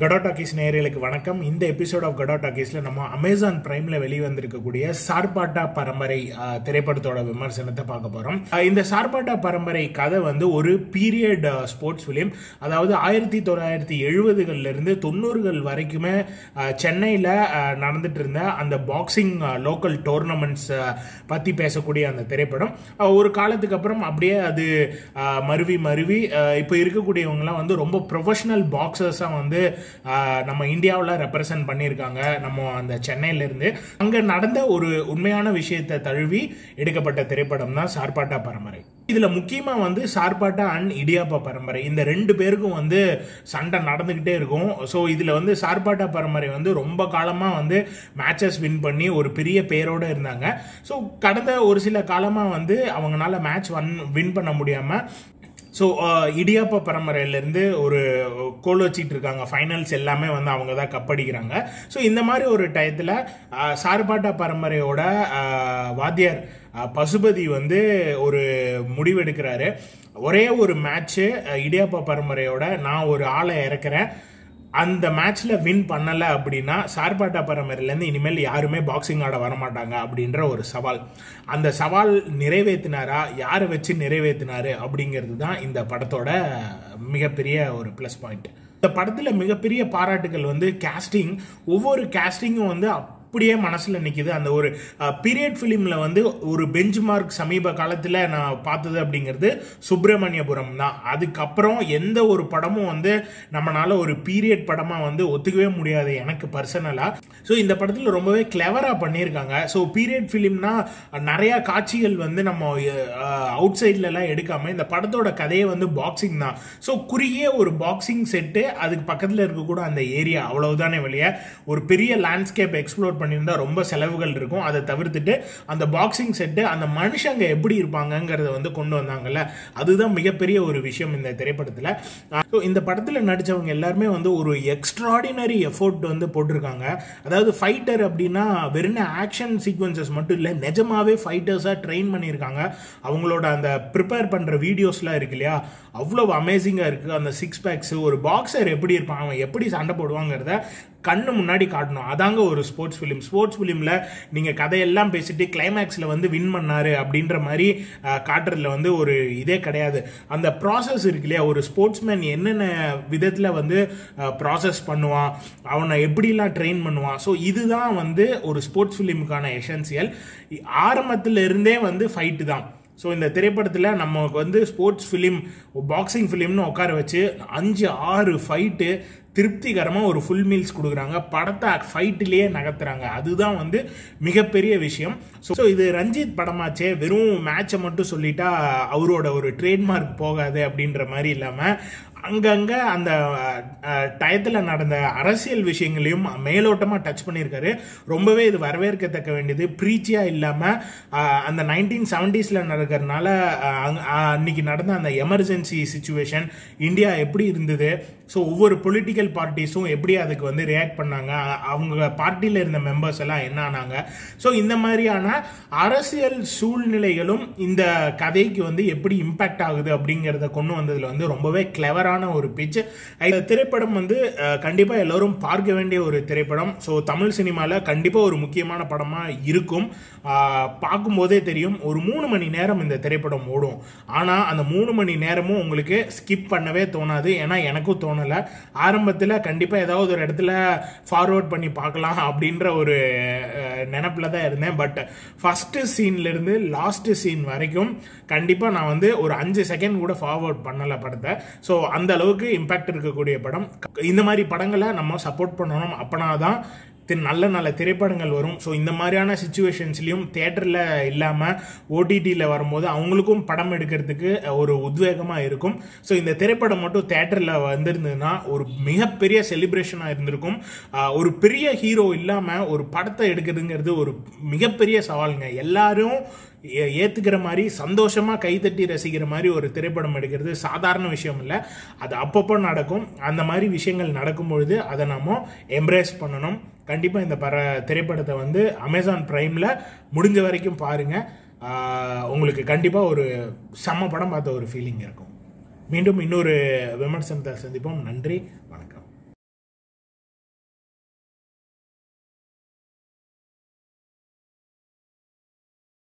Gadotalkies நேயர்களுக்கு வணக்கம் இந்த எபிசோட் ஆஃப் Gadotalkiesல நம்ம Amazon Primeல வெளிய வந்திருக்கக்கூடிய சார்பாட்டா பரம்பரை திரைப்படத்தோட விமர்சனத்தை பார்க்க போறோம் இந்த சார்பாட்டா பரம்பரை கதை வந்து ஒரு பீரியட் ஸ்போர்ட்ஸ் ஃபிலிம் அதாவது 1970களில இருந்து 90கள் வரைக்குமே சென்னையில நடந்துட்டு இருந்த அந்த பாக்ஸிங் லோக்கல் டோர்னமெண்ட்ஸ் பத்தி பேசக்கூடிய அந்த திரைப்படம் ஒரு காலத்துக்கு அப்புறம் அப்படியே அது மறுவி இப்போ இருக்கக்கூடியவங்க எல்லாம் வந்து ரொம்ப ப்ரொபஷனல் பாக்ஸர்ஸா வந்து நம்ம இந்தியாவுல ரெப்ரசன்ட் பண்ணிருக்காங்க நம்ம அந்த சென்னையில இருந்து அங்க நடந்த ஒரு உண்மையான விஷயத்தை தழுவி எடுக்கப்பட்ட திரைப்படம் தான் சார்பாட்டா பரம்பரை இதுல முக்கியமா வந்து சார்பாட்டா அண்ட் இடியாப்பா பரம்பரை இந்த ரெண்டு பேருக்கும் வந்து சண்டை நடந்துகிட்டே இருக்கும் சோ இதுல வந்து சார்பாட்டா பரம்பரை வந்து ரொம்ப காலமா வந்து மேட்சஸ் வின் பண்ணி ஒரு பெரிய பேரோட இருந்தாங்க சோ கடந்த ஒரு சில காலமா வந்து அவங்களால மேட்ச் வின் பண்ண முடியாம So, இடியாப்பா பரம்பரையில இருந்து ஒரு கோல் வச்சிட்டு இருக்காங்க ஃபைனல்ஸ் எல்லாமே வந்து அவங்க தான் கப் அடிக்கிறாங்க சோ இந்த மாதிரி ஒரு டயத்துல சார்பாட்டா பரம்பரையோட வாத்தியார் பசுபதி வந்து ஒரு முடிவெடுக்கிறாரு ஒரே ஒரு மேட்ச் இடியாப்பா பரம்பரையோட நான் ஒரு ஆளை இறக்குறேன் அந்த மேட்ச்ல வின் பண்ணல அப்படினா சார்பாட்டா பரம்பரையில இருந்து இனிமேல் யாருமே பாக்ஸிங் ஆட வர மாட்டாங்க அப்படிங்கற ஒரு சவால் அந்த சவால் நிறைவேத்தினாரா யாரை வச்சு நிறைவேத்தினாரு அப்படிங்கிறது தான் இந்த படத்தோட மிகப்பெரிய ஒரு ப்ளஸ் பாயிண்ட் இந்த படத்துல மிகப்பெரிய பாராட்டுகள் வந்து காஸ்டிங் ஒவ்வொரு காஸ்டிங்கும் வந்து அப்படியே மனசுல நிக்குது அந்த ஒரு பீரியட் ஃபிலிம்ல வந்து ஒரு பெஞ்ச்மார்க் சமீப காலத்துல நான் பார்த்தது அப்படிங்கிறது சுப்பிரமணியபுரம் தான் அதுக்கப்புறம் எந்த ஒரு படமும் வந்து நம்மளால ஒரு பீரியட் படமா வந்து ஒத்துக்கவே முடியாது எனக்கு பர்சனலா ஸோ இந்த படத்துல ரொம்பவே கிளவரா பண்ணியிருக்காங்க ஸோ பீரியட் ஃபிலிம்னா நிறைய காட்சிகள் வந்து நம்ம அவுட் சைட்ல எல்லாம் எடுக்காம இந்த படத்தோட கதையே வந்து பாக்ஸிங் தான் ஸோ குறுகிய ஒரு பாக்ஸிங் செட்டு அதுக்கு பக்கத்துல இருக்கக்கூட அந்த ஏரியா அவ்வளவுதானே வெளியே ஒரு பெரிய லேண்ட்ஸ்கேப் எக்ஸ்ப்ளோர் பண்ணிருந்தா ரொம்ப செலவுகள் இருக்கும் அதை தவிர்த்துட்டு அந்த பாக்ஸிங் செட்டு அந்த மனுஷங்க எப்படி இருப்பாங்கங்கறத வந்து கொண்டு வந்தாங்கல்ல அதுதான் மிகப்பெரிய ஒரு விஷயம் இந்த திரைப்படத்துல சோ இந்த படத்துல நடிச்சவங்க எல்லாருமே வந்து ஒரு எக்ஸ்ட்ராடினரி எஃபோர்ட் வந்து போட்டிருக்காங்க அதாவது ஃபைட்டர் அப்படின்னா வெறும் ஆக்ஷன் சீக்வன்சஸ் மட்டும் இல்ல நிஜமாவே ஃபைட்டர்ஸா ட்ரெயின் பண்ணியிருக்காங்க அவங்களோட அந்த ப்ரிப்பேர் பண்ற வீடியோஸ்லாம் இருக்கு இல்லையா அவ்வளவு அமேசிங்கா இருக்கு அந்த சிக்ஸ் பேக்ஸ் ஒரு பாக்ஸர் எப்படி இருப்பான் அவன் எப்படி சண்டை போடுவாங்கிறத கண்ணு முன்னாடி காட்டணும் அதாங்க ஒரு ஸ்போர்ட்ஸ் ஃபிலிமில் நீங்கள் கதையெல்லாம் பேசிட்டு கிளைமேக்ஸில் வந்து வின் பண்ணாரு அப்படின்ற மாதிரி காட்டுறதுல வந்து ஒரு இதே கிடையாது அந்த ப்ராசஸ் இருக்கு இல்லையா ஒரு ஸ்போர்ட்ஸ்மேன் என்னென்ன விதத்தில் வந்து ப்ராசஸ் பண்ணுவான் அவனை எப்படிலாம் ட்ரெயின் பண்ணுவான் ஸோ இதுதான் வந்து ஒரு ஸ்போர்ட்ஸ் ஃபிலிமுக்கான எசென்சியல் ஆரம்பத்திலிருந்தே வந்து ஃபைட்டு தான் ஸோ இந்த திரைப்படத்தில் நமக்கு வந்து ஸ்போர்ட்ஸ் ஃபிலிம் பாக்ஸிங் ஃபிலிம்னு உட்கார வச்சு 5-6 ஃபைட்டு திருப்திகரமாக ஒரு ஃபுல் மீல்ஸ் கொடுக்குறாங்க படத்தை ஃபைட்லேயே நகர்த்துறாங்க அதுதான் வந்து மிகப்பெரிய விஷயம் ஸோ இது ரஞ்சித் படமாச்சே வெறும் மேட்சை மட்டும் சொல்லிட்டா அவரோட ஒரு ட்ரேட்மார்க் போகாது அப்படின்ற மாதிரி இல்லாமல் அங்கங்கே அந்த டயத்தில் நடந்த அரசியல் விஷயங்களையும் மேலோட்டமாக டச் பண்ணியிருக்காரு ரொம்பவே இது வரவேற்கத்தக்க வேண்டியது ப்ரீச்சியாக இல்லாமல் அந்த 1970s நடக்கிறதுனால அன்னைக்கு நடந்த அந்த எமர்ஜென்சி சுச்சுவேஷன் இந்தியா எப்படி இருந்தது ஸோ ஒவ்வொரு பொலிட்டிக்கல் பார்ட்டிஸும் எப்படி அதுக்கு வந்து ரியாக்ட் பண்ணாங்க அவங்க பார்ட்டியில் இருந்த மெம்பர்ஸ் எல்லாம் என்ன ஆனாங்க ஸோ இந்த மாதிரியான அரசியல் சூழ்நிலைகளும் இந்த கதைக்கு வந்து எப்படி இம்பேக்ட் ஆகுது அப்படிங்கிறத கொண்டு வந்ததில் வந்து ரொம்பவே கிளவரான ஒரு பிட்ச் இந்த திரைப்படம் வந்து கண்டிப்பாக எல்லோரும் பார்க்க வேண்டிய ஒரு திரைப்படம் ஸோ தமிழ் சினிமாவில் கண்டிப்பாக ஒரு முக்கியமான படமாக இருக்கும் பார்க்கும்போதே தெரியும் ஒரு 3 மணி நேரம் இந்த திரைப்படம் ஓடும் ஆனால் அந்த 3 மணி நேரமும் உங்களுக்கு ஸ்கிப் பண்ணவே தோணாது ஏன்னா எனக்கும் தோணும் ஆரம்பத்தில் கண்டிப்பா ஏதாவது ஒரு இடத்துல ஃபார்வர்ட் பண்ணி பார்க்கலாம் அப்படின்ற ஒரு நினைப்புல தான் இருந்தேன் பட் ஃபர்ஸ்ட் சீன்ல இருந்து லாஸ்ட் சீன் வரைக்கும் கண்டிப்பா நான் வந்து ஒரு 5 செகண்ட் கூட ஃபார்வர்ட் பண்ணல படத்தை ஸோ அந்த அளவுக்கு இம்பாக்ட் இருக்கக்கூடிய படம் இந்த மாதிரி படங்களை நம்ம சப்போர்ட் பண்ணணும் அப்படின்னாதான் நல்ல திரைப்படங்கள் வரும் ஸோ இந்த மாதிரியான சுச்சுவேஷன்ஸ்லையும் தியேட்டரில் இல்லாமல் ஓடிடியில் வரும்போது அவங்களுக்கும் படம் எடுக்கிறதுக்கு ஒரு உத்வேகமாக இருக்கும் ஸோ இந்த திரைப்படம் மட்டும் தியேட்டரில் வந்திருந்ததுன்னா ஒரு மிகப்பெரிய செலிப்ரேஷனாக இருந்திருக்கும் ஒரு பெரிய ஹீரோ இல்லாமல் ஒரு படத்தை எடுக்கிறதுங்கிறது ஒரு மிகப்பெரிய சவாலுங்க எல்லாரும் ஏற்றுக்கிற மாதிரி சந்தோஷமாக கைத்தட்டி ரசிக்கிற மாதிரி ஒரு திரைப்படம் எடுக்கிறது சாதாரண விஷயம் இல்லை அது அப்பப்போ நடக்கும் அந்த மாதிரி விஷயங்கள் நடக்கும்பொழுது அதை நாம் எம்ப்ரேஸ் பண்ணணும் கண்டிப்பாக இந்த திரைப்படத்தை வந்து அமேசான் பிரைமில் முடிஞ்ச வரைக்கும் பாருங்கள் உங்களுக்கு கண்டிப்பாக ஒரு செம்ம படம் பார்த்த ஒரு ஃபீலிங் இருக்கும் மீண்டும் இன்னொரு விமர்சனத்தை சந்திப்போம் நன்றி வணக்கம்